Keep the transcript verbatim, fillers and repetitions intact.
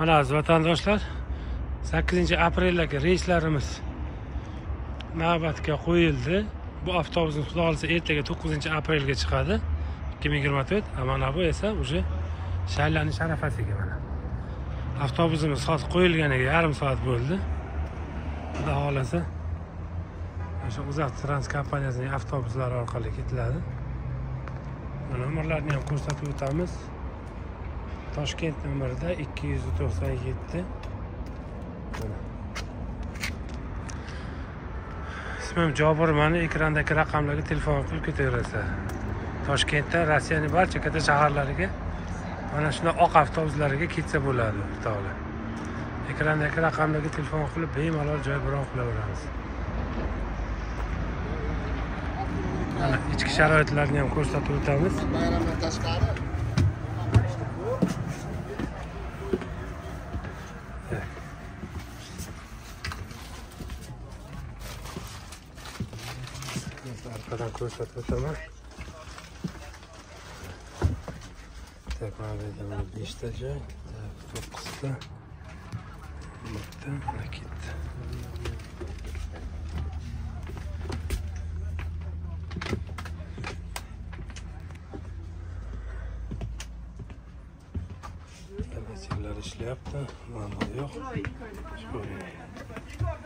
Mana aziz vatandoshlar, sakkizinchi aprel'dagi reyslarimiz navbatga qo'yildi. Bu avtobusning xudo xolsa ertaga to'qqizinchi aprel'ga chiqadi. ikki ming yigirma to'rt. Mana bu esa o'sha shaylanish arafasiga mana. Avtobusimiz soat qo'yilganiga yarim soat bo'ldi. Xudo xolasa o'sha UzAvtotrans kompaniyasining avtobuslari orqali ketiladi. Nomerlarni ham ko'rsatib o'tamiz. Toshkent numarida ikki yuz to'qson yetti. İsmim Jobir, mana ekrandagi raqamlarga telefon qilib ketaverasizlar. Toshkentdan Rossiyaning barcha katta shaharlariga mana shunday oq avtobuslarga ketsa bo'ladi, taolo. Ekrandagi raqamlarga telefon qilib bemalol joy bron qilaveramiz. Mana ichki sharoitlarni ham ko'rsatib o'tamiz. Bayramdan tashqari arkadan ko'rsatib o'taman. Tekrar beshta joy, to'qqizta, bitta ketdi. Telefonlar ishlayapti, muammo yo'q.